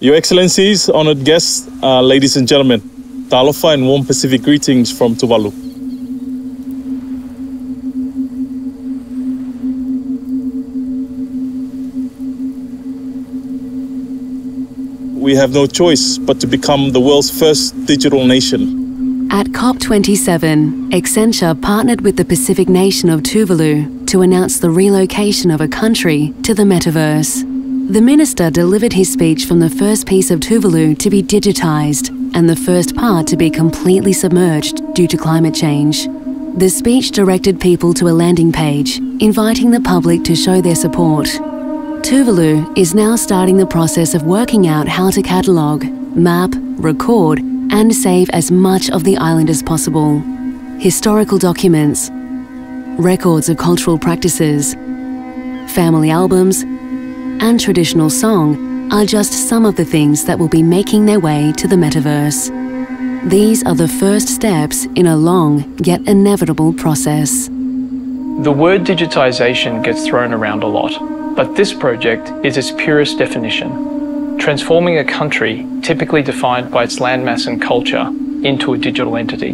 Your Excellencies, honored guests, ladies and gentlemen, Talofa and warm Pacific greetings from Tuvalu. We have no choice but to become the world's first digital nation. At COP27, Accenture partnered with the Pacific nation of Tuvalu to announce the relocation of a country to the metaverse. The minister delivered his speech from the first piece of Tuvalu to be digitised and the first part to be completely submerged due to climate change. The speech directed people to a landing page, inviting the public to show their support. Tuvalu is now starting the process of working out how to catalogue, map, record and save as much of the island as possible. Historical documents, records of cultural practices, family albums and traditional song are just some of the things that will be making their way to the metaverse. These are the first steps in a long yet inevitable process. The word digitization gets thrown around a lot, but this project is its purest definition, transforming a country typically defined by its landmass and culture into a digital entity.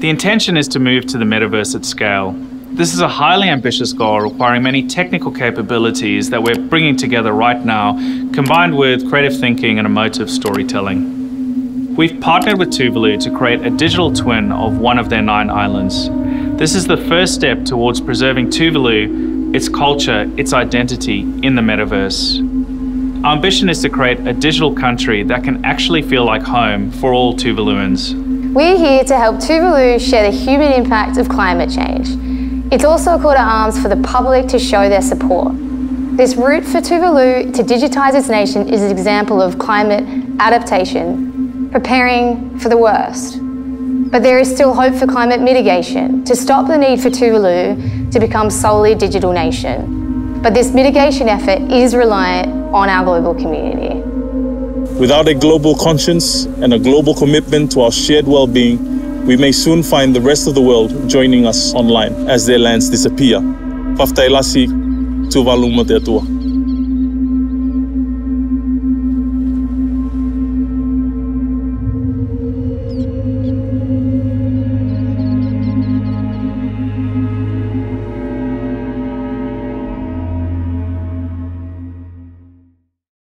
The intention is to move to the metaverse at scale. This is a highly ambitious goal requiring many technical capabilities that we're bringing together right now, combined with creative thinking and emotive storytelling. We've partnered with Tuvalu to create a digital twin of one of their 9 islands. This is the first step towards preserving Tuvalu, its culture, its identity in the metaverse. Our ambition is to create a digital country that can actually feel like home for all Tuvaluans. We're here to help Tuvalu share the human impact of climate change. It's also a call to arms for the public to show their support. This route for Tuvalu to digitise its nation is an example of climate adaptation, preparing for the worst. But there is still hope for climate mitigation to stop the need for Tuvalu to become solely a digital nation. But this mitigation effort is reliant on our global community. Without a global conscience and a global commitment to our shared well-being, we may soon find the rest of the world joining us online as their lands disappear. Faftailasi, Tuvalu Moteatua.